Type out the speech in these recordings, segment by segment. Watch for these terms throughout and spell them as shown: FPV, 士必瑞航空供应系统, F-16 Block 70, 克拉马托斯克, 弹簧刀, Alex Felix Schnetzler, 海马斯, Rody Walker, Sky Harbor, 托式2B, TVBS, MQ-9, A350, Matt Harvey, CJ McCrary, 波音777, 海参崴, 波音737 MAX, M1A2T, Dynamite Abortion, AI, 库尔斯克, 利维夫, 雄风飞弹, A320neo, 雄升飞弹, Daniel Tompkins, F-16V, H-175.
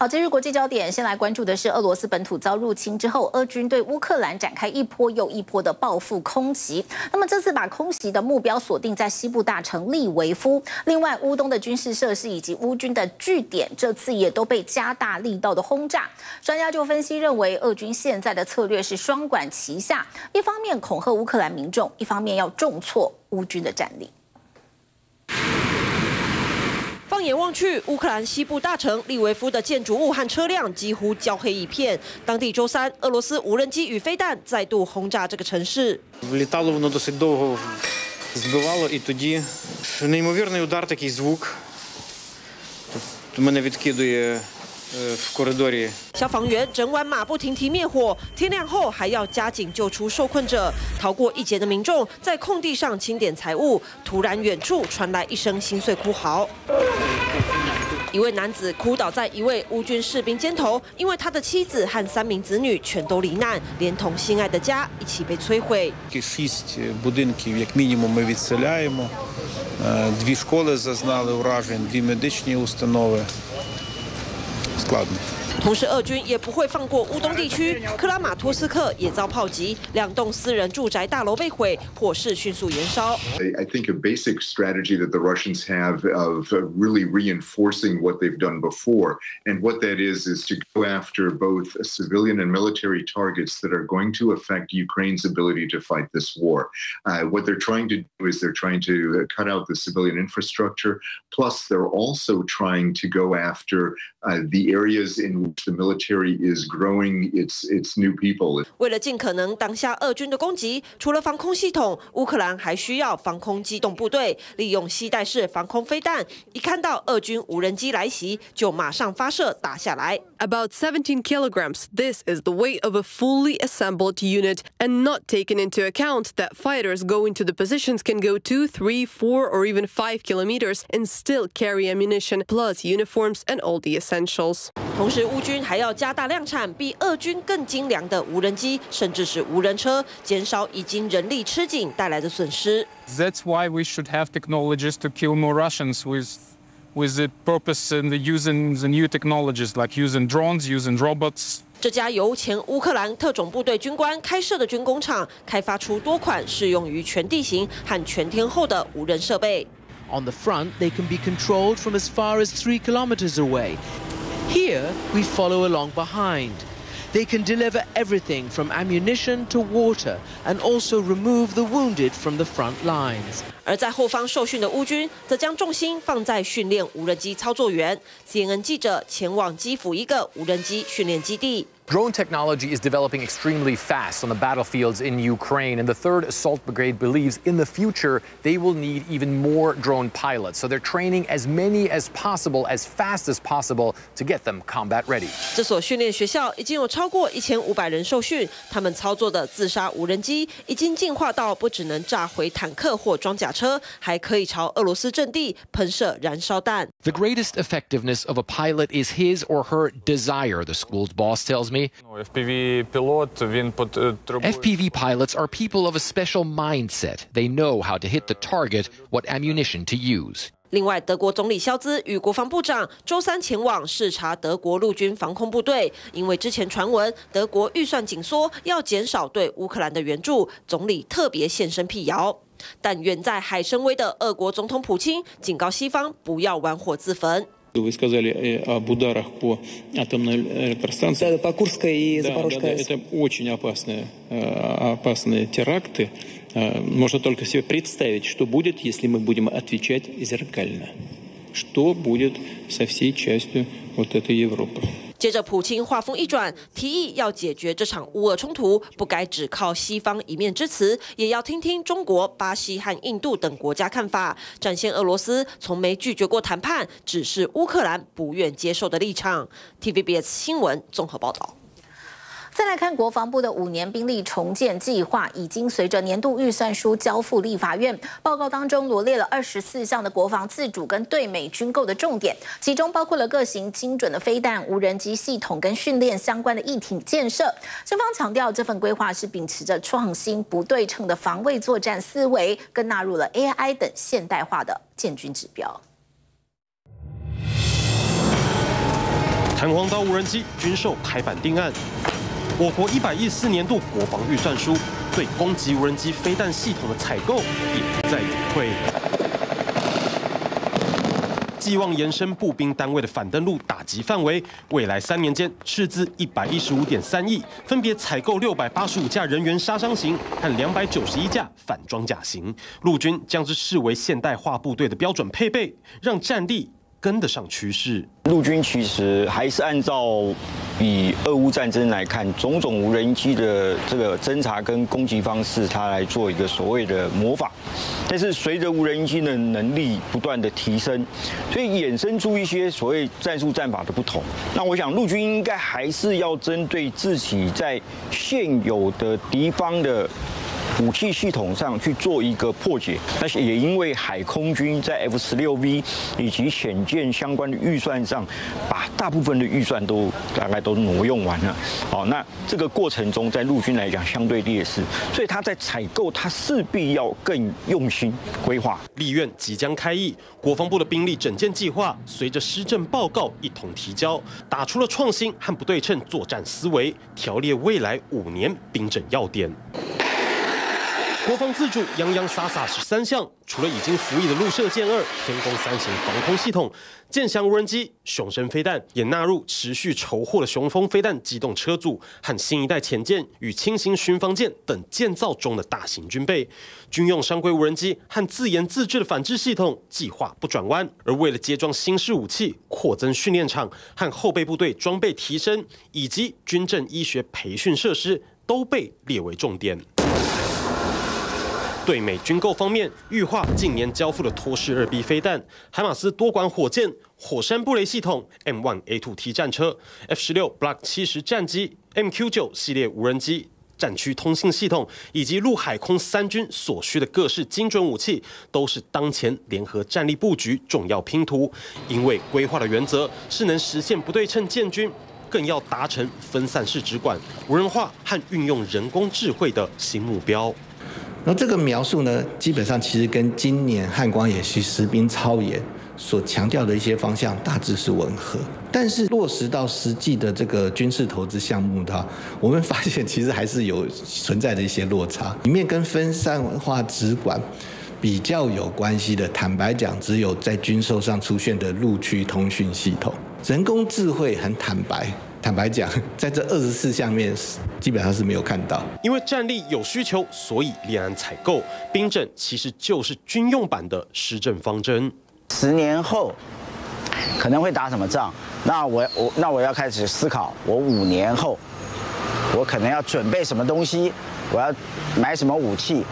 好，今日国际焦点先来关注的是俄罗斯本土遭入侵之后，俄军对乌克兰展开一波又一波的报复空袭。那么这次把空袭的目标锁定在西部大城利维夫，另外乌东的军事设施以及乌军的据点，这次也都被加大力道的轰炸。专家就分析认为，俄军现在的策略是双管齐下，一方面恐吓乌克兰民众，一方面要重挫乌军的战力。 放眼望去，乌克兰西部大城利维夫的建筑物和车辆几乎焦黑一片。当地周三，俄罗斯无人机与飞弹再度轰炸这个城市。 Влітало воно досить довго, збивало, і тоді неймовірний удар, такий звук. Мене відкидує. 消防员整晚马不停蹄灭火，天亮后还要加紧救出受困者。逃过一劫的民众在空地上清点财物，突然远处传来一声心碎哭嚎。一位男子哭倒在一位乌军士兵肩头，因为他的妻子和3名子女全都罹难，连同心爱的家一起被摧毁。6 будинків як мінімум ми відселяємо. 2 школи зазнали уражень, 2 медичні установи. 同时，俄军也不会放过乌东地区，克拉马托斯克也遭炮击，2栋私人住宅大楼被毁，火势迅速延烧。I think a basic strategy that the Russians have of really reinforcing what they've done before, and what that is to go after both civilian and military targets that are going to affect Ukraine's ability to fight this war. What they're trying to do is they're trying to cut out the civilian infrastructure, plus they're also trying to go after the areas in which the military is growing its new people. 为了尽可能挡下俄军的攻击，除了防空系统，乌克兰还需要防空机动部队，利用携带式防空飞弹，一看到俄军无人机来袭，就马上发射打下来。About 17 kilograms. This is the weight of a fully assembled unit, and not taken into account that fighters going to the positions can go 2, 3, 4, or even 5 kilometers and still carry ammunition, plus uniforms and all the essentials. 同时，乌军还要加大量产比俄军更精良的无人机，甚至是无人车，减少已经人力吃紧带来的损失。That's why we should have technologies to kill more Russians with the purpose and the using the new technologies like using drones, using robots. 这家由前乌克兰特种部队军官开设的军工厂，开发出多款适用于全地形和全天候的无人设备。On the front, they can be controlled from as far as 3 kilometers away. Here, we follow along behind. They can deliver everything from ammunition to water and also remove the wounded from the front lines. 而在后方受训的乌军，则将重心放在训练无人机操作员。CNN 记者前往基辅一个无人机训练基地。 Drone technology is developing extremely fast on the battlefields in Ukraine, and the 3rd Assault Brigade believes in the future they will need even more drone pilots. So they're training as many as possible, as fast as possible, to get them combat ready. 这所训练学校已经有超过1500人受训，他们操作的自杀无人机已经进化到不只能炸毁坦克或装甲车，还可以朝俄罗斯阵地喷射燃烧弹。The greatest effectiveness of a pilot is his or her desire, the school's boss tells me. FPV pilots are people of a special mindset. They know how to hit the target, what ammunition to use. 另外，德国总理肖兹与国防部长周三前往视察德国陆军防空部队，因为之前传闻德国预算紧缩，要减少对乌克兰的援助，总理特别现身辟谣。但远在海参崴的俄国总统普京警告西方不要玩火自焚。 Вы сказали об ударах по атомной электростанции. Да, по Курской и Запорожской. Да, это очень опасные теракты. Можно только себе представить, что будет, если мы будем отвечать зеркально. Что будет со всей частью вот этой Европы? 接着，普京话锋一转，提议要解决这场乌俄冲突，不该只靠西方一面之词，也要听听中国、巴西和印度等国家看法，展现俄罗斯从没拒绝过谈判，只是乌克兰不愿接受的立场。TVBS 新闻综合报道。 再来看国防部的5年兵力重建计划，已经随着年度预算书交付立法院。报告当中罗列了24项的国防自主跟对美军购的重点，其中包括了各型精准的飞弹、无人机系统跟训练相关的义挺建设。军方强调，这份规划是秉持着创新不对称的防卫作战思维，更纳入了 AI 等现代化的建军指标。弹簧刀无人机军售拍板定案。我国114年度国防预算书对攻击无人机飞弹系统的采购也不再隐晦，寄望延伸步兵单位的反登陆打击范围。未来3年间，斥资115.3亿，分别采购685架人员杀伤型和291架反装甲型。陆军将之视为现代化部队的标准配备，让战力 跟得上趋势，陆军其实还是按照以俄乌战争来看，种种无人机的这个侦察跟攻击方式，它来做一个所谓的模仿。但是随着无人机的能力不断的提升，所以衍生出一些所谓战术战法的不同。那我想陆军应该还是要针对自己在现有的敌方的 武器系统上去做一个破解，但是也因为海空军在 F-16V 以及潜舰相关的预算上，把大部分的预算都大概都挪用完了。好，那这个过程中，在陆军来讲相对劣势，所以他在采购，他势必要更用心规划。立院即将开议，国防部的兵力整建计划随着施政报告一同提交，打出了创新和不对称作战思维，条列未来5年兵整要点。 国防自主洋洋洒洒13项，除了已经服役的陆射舰2、天弓3型防空系统、舰翔无人机、雄升飞弹，也纳入持续筹获的雄风飞弹机动车组和新一代潜舰与轻型巡防舰等建造中的大型军备。军用商规无人机和自研自制的反制系统计划不转弯，而为了接装新式武器、扩增训练场和后备部队装备提升，以及军政医学培训设施，都被列为重点。 对美军购方面，预化近年交付的托式2B 飞弹、海马斯多管火箭、火山布雷系统、M1A2T 战车、F-16 Block 70战机、MQ-9 系列无人机、战区通信系统，以及陆海空3军所需的各式精准武器，都是当前联合战力布局重要拼图。因为规划的原则是能实现不对称建军，更要达成分散式指管、无人化和运用人工智慧的新目标。 那这个描述呢，基本上其实跟今年汉光演习实兵操演所强调的一些方向大致是吻合，但是落实到实际的这个军事投资项目的话，我们发现其实还是有存在的一些落差。里面跟分散化指管比较有关系的，坦白讲，只有在军售上出现的陆区通讯系统、人工智慧，很坦白讲，在这24项面基本上是没有看到。因为战力有需求，所以立案采购兵整，其实就是军用版的施政方针。10年后可能会打什么仗？那我要开始思考，我5年后我可能要准备什么东西，我要买什么武器，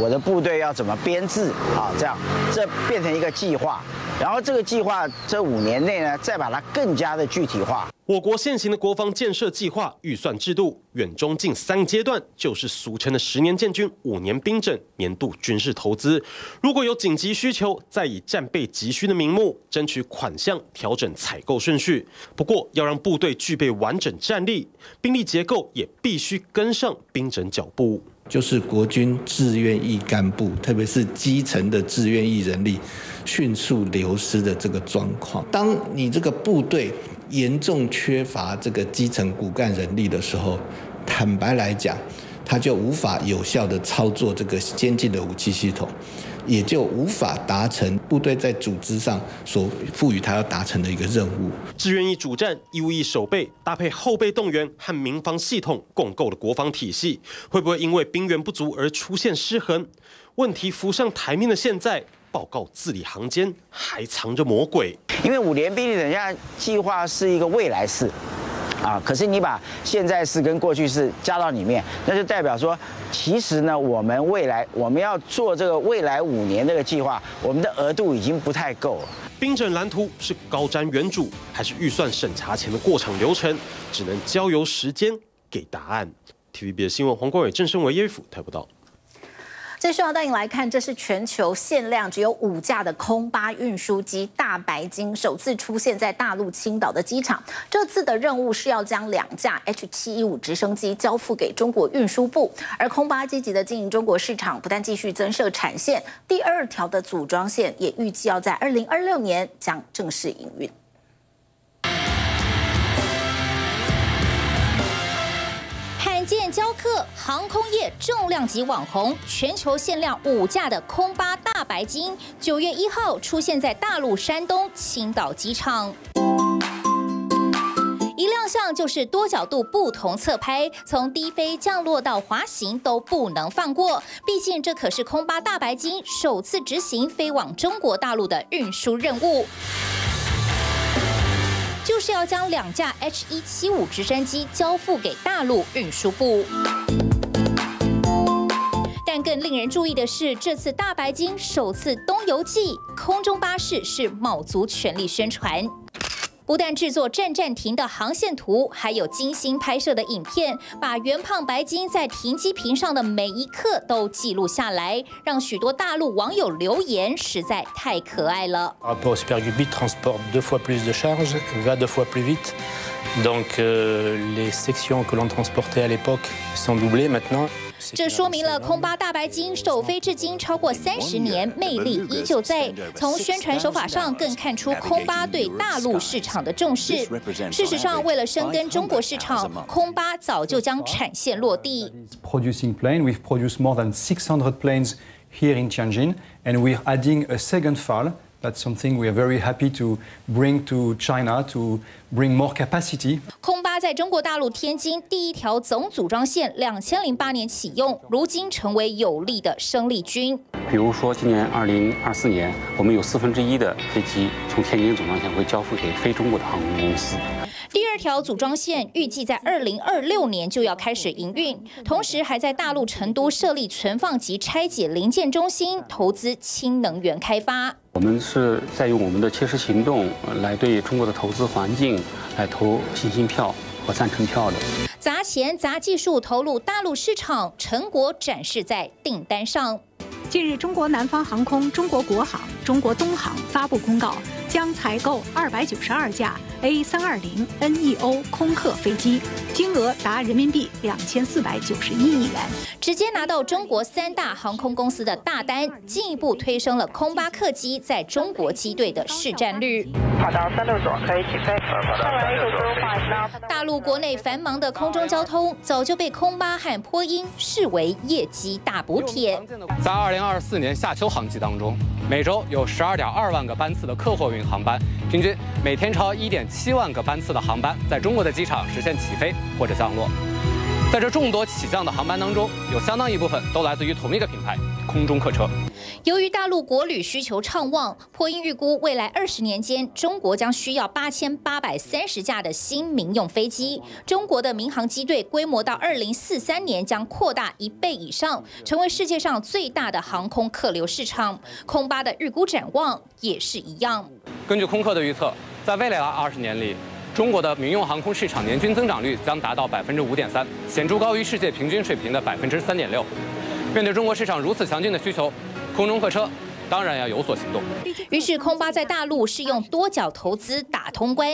我的部队要怎么编制啊？这样这变成一个计划，然后这个计划这5年内呢，再把它更加的具体化。 我国现行的国防建设计划预算制度，远、中、近3个阶段，就是俗称的10年建军、5年兵整、年度军事投资。如果有紧急需求，再以战备急需的名目，争取款项，调整采购顺序。不过，要让部队具备完整战力，兵力结构也必须跟上兵整脚步。就是国军志愿役干部，特别是基层的志愿役人力迅速流失的这个状况。当你这个部队 严重缺乏这个基层骨干人力的时候，坦白来讲，他就无法有效地操作这个先进的武器系统，也就无法达成部队在组织上所赋予他要达成的一个任务。志愿役主战、义务役守备，搭配后备动员和民防系统共构的国防体系，会不会因为兵源不足而出现失衡？问题浮上台面的现在， 报告字里行间还藏着魔鬼，因为5年兵力人家计划是一个未来式，啊，可是你把现在式跟过去式加到里面，那就代表说，其实呢，我们要做这个未来5年这个计划，我们的额度已经不太够了。兵整蓝图是高瞻远瞩，还是预算审查前的过场流程？只能交由时间给答案。TVBS 新闻黄冠伟、郑胜维、叶福台报道。 这需要带你来看，这是全球限量只有5架的空巴运输机“大白鲸”首次出现在大陆青岛的机场。这次的任务是要将2架 H715直升机交付给中国运输部，而空巴积极的经营中国市场，不但继续增设产线，第2条的组装线也预计要在2026年将正式营运。航空业重量级网红、全球限量5架的空巴大白鲸，9月1号出现在大陆山东青岛机场。 一亮相就是多角度不同侧拍，从低飞、降落到滑行都不能放过。毕竟这可是空巴大白鲸首次执行飞往中国大陆的运输任务，就是要将2架 H-175直升机交付给大陆运输部。 但更令人注意的是，这次大白鲸首次东游记，空中巴士是卯足全力宣传。 不但制作站停的航线图，还有精心拍摄的影片，把圆胖白鲸在停机坪上的每一刻都记录下来，让许多大陆网友留言，实在太可爱了。Par rapport au Super Cupid, transporte 2 fois plus de charge, va 2 fois plus vite. Donc les sections que l'on transportait à l'époque sont doublées maintenant. 这说明了空巴大白鲸首飞至今超过30年，魅力依旧在。从宣传手法上更看出空巴对大陆市场的重视。事实上，为了深耕中国市场，空巴早就将产线落地。Producing plane, we've produced more than 600 planes here in Tianjin, and we're adding a second FAL. That's something we are very happy to bring to China to bring more capacity. 空巴在中国大陆天津第1条总组装线2008年启用，如今成为有力的生力军。比如说，今年2024年，我们有1/4的飞机从天津总装线会交付给非中国的航空公司。 第2条组装线预计在2026年就要开始营运，同时还在大陆成都设立存放及拆解零件中心，投资氢能源开发。我们是在用我们的切实行动来对中国的投资环境来投信心票和赞成票的。砸钱砸技术投入大陆市场，成果展示在订单上。 近日，中国南方航空、中国国航、中国东航发布公告，将采购292架 A320neo 空客飞机，金额达人民币2491亿元，直接拿到中国3大航空公司的大单，进一步推升了空巴客机在中国机队的市占率。跑到369可以起飞。大陆国内繁忙的空中交通早就被空巴和波音视为业绩大补帖。 在2024年夏秋航季当中，每周有12.2万个班次的客货运航班，平均每天超1.7万个班次的航班在中国的机场实现起飞或者降落。在这众多起降的航班当中，有相当一部分都来自于同一个品牌——空中客车。由于大陆国旅需求畅旺，波音预估未来20年间，中国将需要8830架的新民用飞机。中国的民航机队规模到2043年将扩大1倍以上，成为世界上最大的航空客流市场。空巴的预估展望也是一样。根据空客的预测，在未来20年里， 中国的民用航空市场年均增长率将达到5.3%，显著高于世界平均水平的3.6%。面对中国市场如此强劲的需求，空中客车当然要有所行动。于是，空巴在大陆是用多角投资打通关，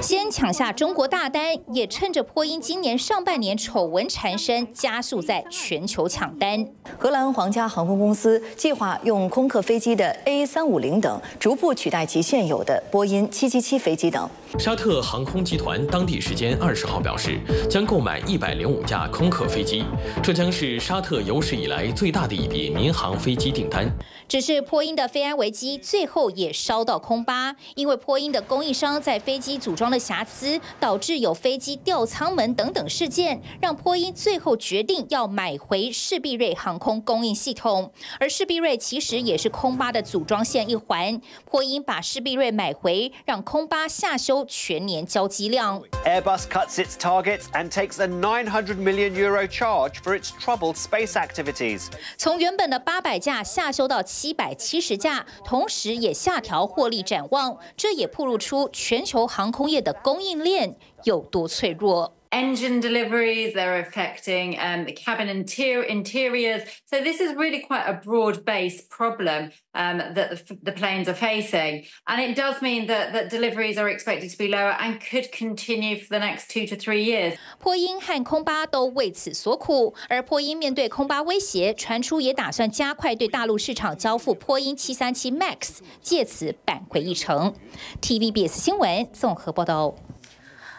先抢下中国大单，也趁着波音今年上半年丑闻缠身，加速在全球抢单。荷兰皇家航空公司计划用空客飞机的 A350 等逐步取代其现有的波音777飞机等。 沙特航空集团当地时间20号表示，将购买105架空客飞机，这将是沙特有史以来最大的一笔民航飞机订单。只是波音的飞安危机最后也烧到空巴，因为波音的供应商在飞机组装的瑕疵，导致有飞机掉舱门等等事件，让波音最后决定要买回士必瑞航空供应系统。而士必瑞其实也是空巴的组装线一环，波音把士必瑞买回，让空巴下修 全年交机量。Airbus cuts its targets and takes a €900 million charge for its troubled space activities。从原本的800架下修到770架，同时也下调获利展望，这也暴露出全球航空业的供应链有多脆弱。 Engine deliveries, they're affecting the cabin interiors. So this is really quite a broad-based problem that the planes are facing. And it does mean that deliveries are expected to be lower and could continue for the next 2 to 3 years. 波音和空巴都为此所苦，而波音面对空巴威胁，传出也打算加快对大陆市场交付波音737 MAX， 借此扳回一城。TVBS 新闻综合报道。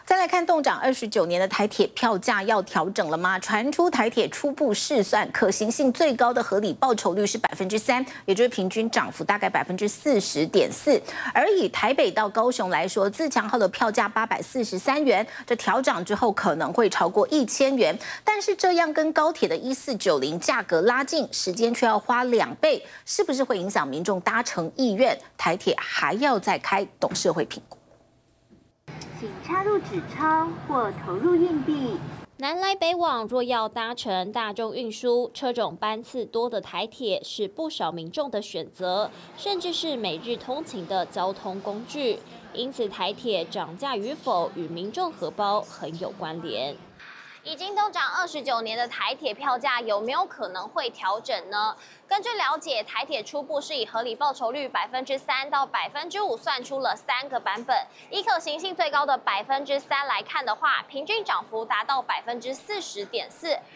再来看动涨29年的台铁票价要调整了吗？传出台铁初步试算，可行性最高的合理报酬率是3%，也就是平均涨幅大概40.4%。而以台北到高雄来说，自强号的票价843元，这调涨之后可能会超过1000元。但是这样跟高铁的1490价格拉近，时间却要花2倍，是不是会影响民众搭乘意愿？台铁还要再开董事会评估。 请插入纸钞或投入硬币。南来北往，若要搭乘大众运输车种班次多的台铁，是不少民众的选择，甚至是每日通勤的交通工具。因此，台铁涨价与否与民众荷包很有关联。 已经都涨29年的台铁票价有没有可能会调整呢？根据了解，台铁初步是以合理报酬率3%到5%算出了3个版本。以可行性最高的3%来看的话，平均涨幅达到40.4%，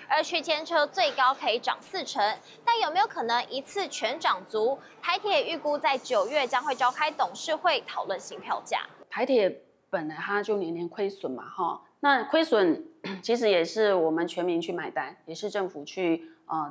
而区间车最高可以涨40%。但有没有可能一次全涨足？台铁预估在9月将会召开董事会讨论新票价。台铁本来它就年年亏损嘛，那亏损。 其实也是我们全民去买单，也是政府去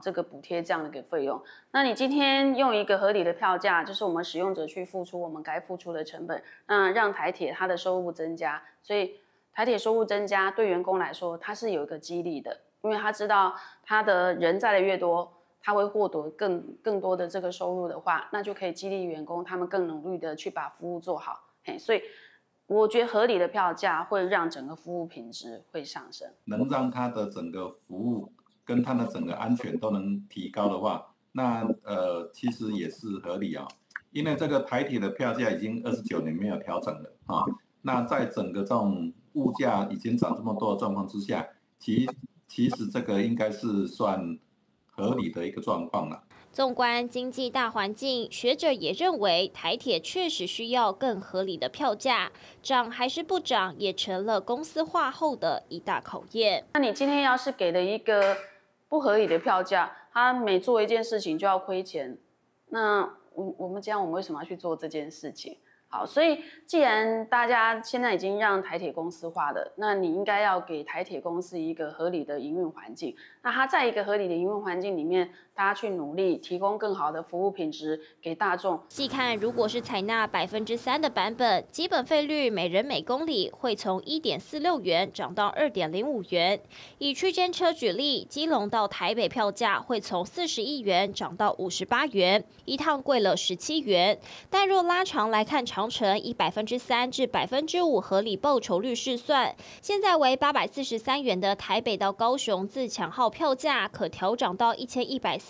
这个补贴这样的一个费用。那你今天用一个合理的票价，就是我们使用者去付出我们该付出的成本，那让台铁它的收入增加，所以台铁收入增加对员工来说，它是有一个激励的，因为他知道他的人载的越多，他会获得更多的这个收入的话，那就可以激励员工他们更努力的去把服务做好，所以。 我觉得合理的票价会让整个服务品质会上升，能让它的整个服务跟它的整个安全都能提高的话，那其实也是合理啊、因为这个台铁的票价已经29年没有调整了啊。那在整个这种物价已经涨这么多的状况之下，其实这个应该是算合理的一个状况了。 纵观经济大环境，学者也认为台铁确实需要更合理的票价，涨还是不涨也成了公司化后的一大考验。那你今天要是给了一个不合理的票价，他每做一件事情就要亏钱，那我们这样我们为什么要去做这件事情？好，所以既然大家现在已经让台铁公司化了，那你应该要给台铁公司一个合理的营运环境。那它在一个合理的营运环境里面。 大家去努力提供更好的服务品质给大众。细看，如果是采纳3%的版本，基本费率每人每公里会从1.46元涨到2.05元。以区间车举例，基隆到台北票价会从41元涨到58元，一趟贵了17元。但若拉长来看，长程以3%至5%合理报酬率试算，现在为843元的台北到高雄自强号票价可调涨到1144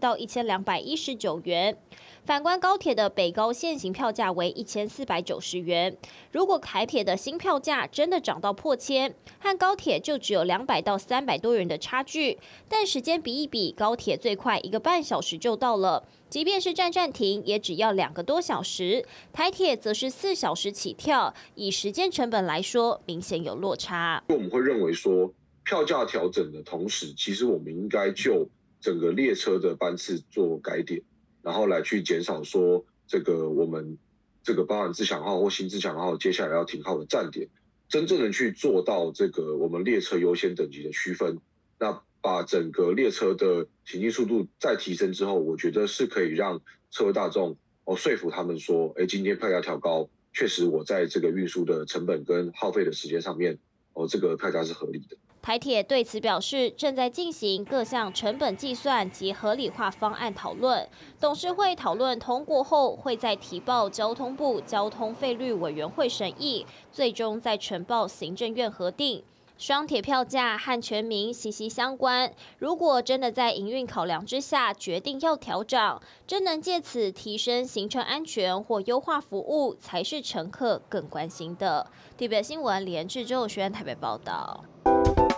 到1219元。反观高铁的北高现行票价为1490元。如果台铁的新票价真的涨到1000，和高铁就只有200到300多元的差距。但时间比一比，高铁最快1个半小时就到了，即便是站停也只要2个多小时。台铁则是4小时起跳，以时间成本来说，明显有落差。我们会认为说，票价调整的同时，其实我们应该就 整个列车的班次做改点，然后来去减少说这个我们这个包含自强号或新自强号接下来要停靠的站点，真正的去做到这个我们列车优先等级的区分。那把整个列车的行进速度再提升之后，我觉得是可以让社会大众说服他们说，哎，今天票价调高，确实我在这个运输的成本跟耗费的时间上面，这个票价是合理的。 台铁对此表示，正在进行各项成本计算及合理化方案讨论。董事会讨论通过后，会再提报交通部交通费率委员会审议，最终再呈报行政院核定。双铁票价和全民息息相关，如果真的在营运考量之下决定要调整，真能借此提升行车安全或优化服务，才是乘客更关心的。TVBS新闻连志周轩台北报道。